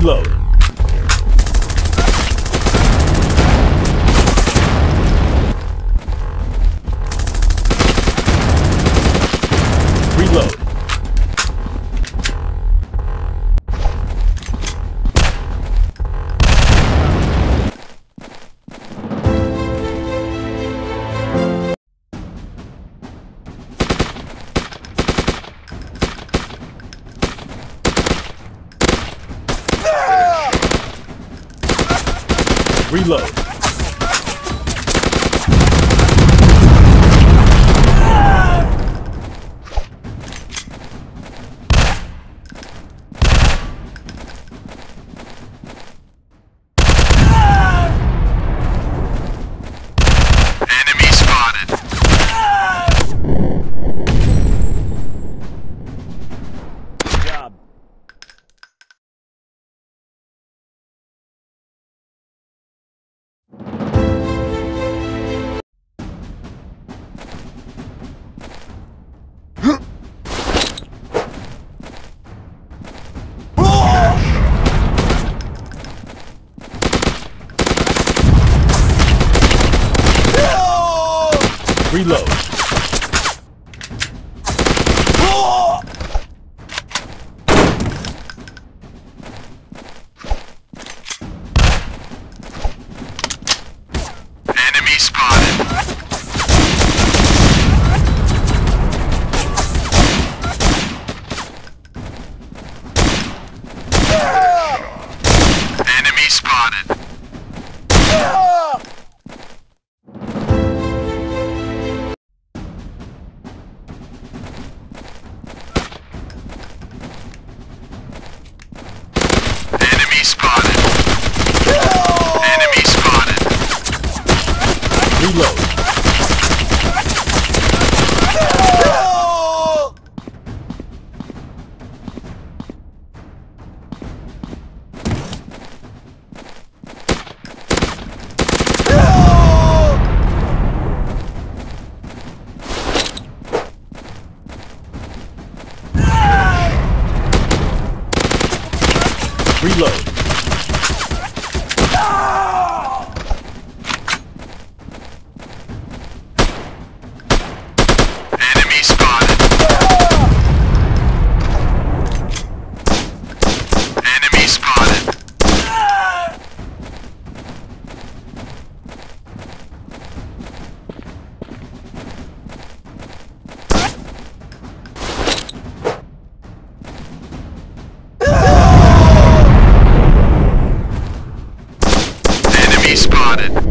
reload. Reload. Reload. Enemy spotted. Good job. Reload. Oh! Enemy spotted. Ah! Enemy spotted. Ah! Reload. Ah! Enemy spotted. Ah! Enemy spotted. Ah! Spotted.